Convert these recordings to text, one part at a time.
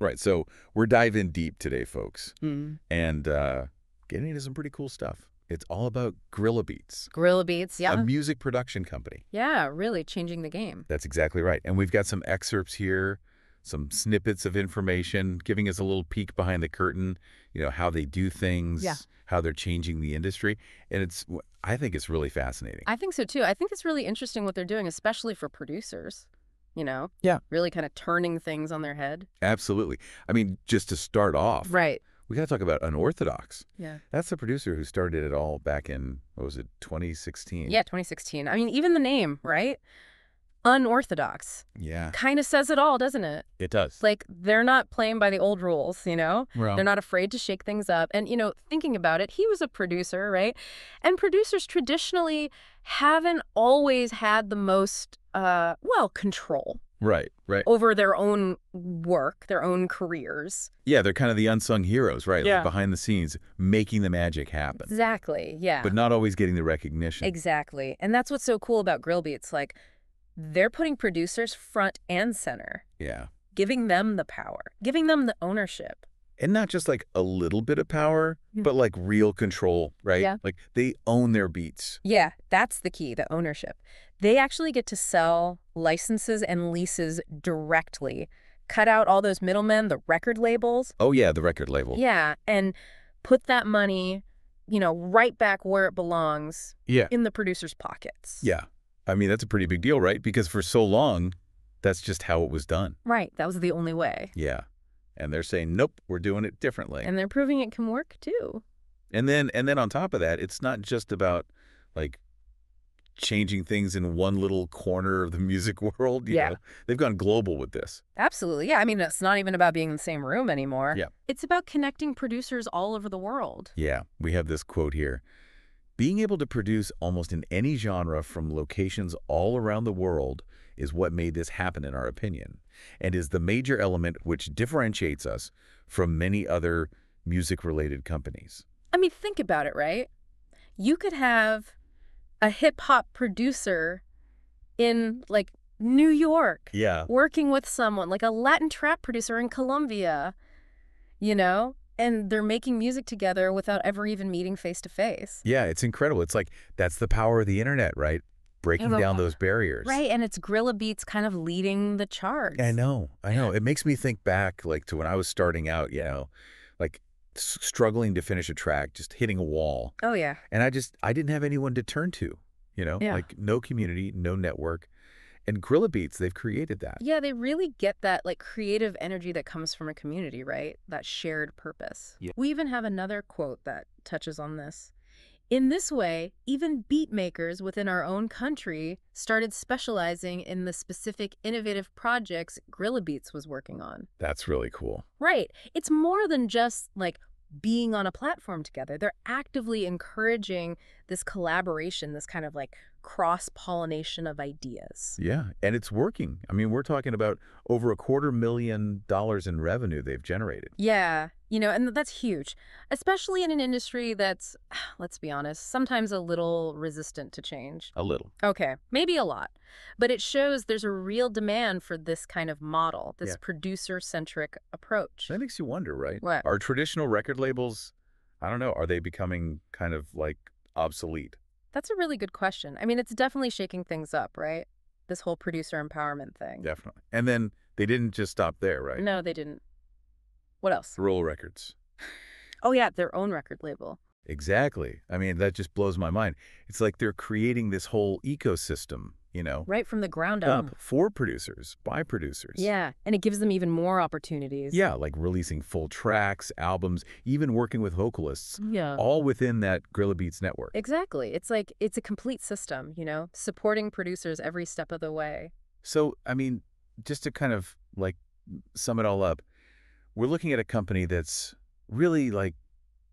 Right, so we're diving deep today, folks, and getting into some pretty cool stuff. It's all about Grilla Beats. Grilla Beats, yeah. A music production company. Yeah, really changing the game. That's exactly right. And we've got some excerpts here, some snippets of information, giving us a little peek behind the curtain, you know, how they do things, how they're changing the industry. And it's, I think it's really fascinating. I think so too. I think it's really interesting what they're doing, especially for producers, you know? Yeah. Really kind of turning things on their head. Absolutely. I mean, just to start off. Right. We got to talk about UNRTHDX. Yeah. That's the producer who started it all back in, what was it, 2016? Yeah, 2016. I mean, even the name, right? UNRTHDX. Yeah. Kind of says it all, doesn't it? It does. Like, they're not playing by the old rules, you know? Well. They're not afraid to shake things up. And, you know, thinking about it, he was a producer, right? And producers traditionally haven't always had the most, well, control. Right, right. Over their own work, their own careers. Yeah, they're kind of the unsung heroes, right? Yeah. Like behind the scenes, making the magic happen. Exactly, yeah. But not always getting the recognition. Exactly. And that's what's so cool about Grilla Beats. Like, they're putting producers front and center. Yeah. Giving them the power. Giving them the ownership. And not just like a little bit of power, but like real control, right? Yeah. Like, they own their beats. Yeah, that's the key, the ownership. They actually get to sell licenses and leases directly, cut out all those middlemen, the record labels. Oh, yeah, the record label. Yeah, and put that money, you know, right back where it belongs in the producer's pockets. Yeah. I mean, that's a pretty big deal, right? Because for so long, that's just how it was done. Right. That was the only way. Yeah. And they're saying, nope, we're doing it differently. And they're proving it can work, too. And then on top of that, it's not just about, like, changing things in one little corner of the music world. You know, they've gone global with this. Absolutely. Yeah. I mean, it's not even about being in the same room anymore. Yeah. It's about connecting producers all over the world. Yeah. We have this quote here. Being able to produce almost in any genre from locations all around the world is what made this happen, in our opinion, and is the major element which differentiates us from many other music-related companies. I mean, think about it, right? You could have a hip-hop producer in, like, New York working with someone, like a Latin trap producer in Colombia, you know? And they're making music together without ever even meeting face-to-face. Yeah, it's incredible. It's like, that's the power of the internet, right? Breaking down those barriers. Right, and it's Grilla Beats kind of leading the charge. I know, I know. It makes me think back, like, to when I was starting out, you know, like, struggling to finish a track, just hitting a wall. Oh, yeah. And I didn't have anyone to turn to, you know? Yeah. Like, no community, no network. And Grilla Beats, they've created that. Yeah, they really get that, like, creative energy that comes from a community, right? That shared purpose. Yeah. We even have another quote that touches on this. In this way, even beat makers within our own country started specializing in the specific innovative projects Grilla Beats was working on. That's really cool. Right. It's more than just, like, being on a platform together. They're actively encouraging this collaboration, this kind of, like, cross-pollination of ideas. Yeah, and it's working. I mean, we're talking about over $250,000 in revenue they've generated. Yeah, you know, and that's huge, especially in an industry that's, let's be honest, sometimes a little resistant to change. A little. Okay, maybe a lot. But it shows there's a real demand for this kind of model, this producer-centric approach. That makes you wonder, right? What? Are traditional record labels, I don't know, are they becoming kind of, like, obsolete? That's a really good question. I mean, it's definitely shaking things up, right? This whole producer empowerment thing. Definitely. And then they didn't just stop there, right? No, they didn't. What else? Rural Records. Oh, yeah, their own record label. Exactly. I mean, that just blows my mind. It's like they're creating this whole ecosystem, you know? Right from the ground up. For producers, by producers. Yeah, and it gives them even more opportunities. Yeah, like releasing full tracks, albums, even working with vocalists. Yeah. All within that Grilla Beats network. Exactly. It's like, it's a complete system, you know? Supporting producers every step of the way. So, I mean, just to kind of, like, sum it all up, we're looking at a company that's really, like,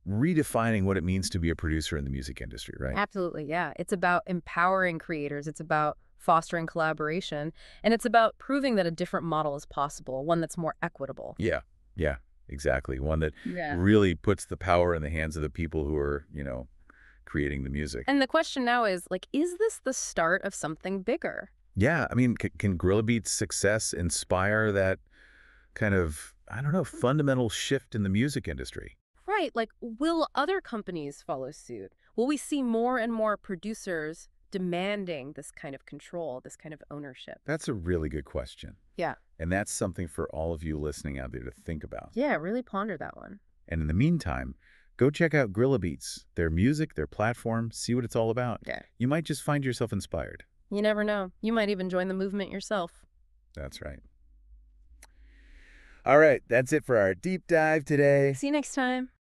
redefining what it means to be a producer in the music industry, right? Absolutely, yeah. It's about empowering creators. It's about fostering collaboration. And it's about proving that a different model is possible, one that's more equitable. Yeah, yeah, exactly. One that really puts the power in the hands of the people who are, you know, creating the music. And the question now is, like, is this the start of something bigger? Yeah, I mean, can Grilla Beats' success inspire that kind of I don't know, fundamental shift in the music industry. Right. Like, will other companies follow suit? Will we see more and more producers demanding this kind of control, this kind of ownership? That's a really good question. Yeah. And that's something for all of you listening out there to think about. Yeah, really ponder that one. And in the meantime, go check out Grilla Beats, their music, their platform, see what it's all about. Yeah. You might just find yourself inspired. You never know. You might even join the movement yourself. That's right. All right, that's it for our deep dive today. See you next time.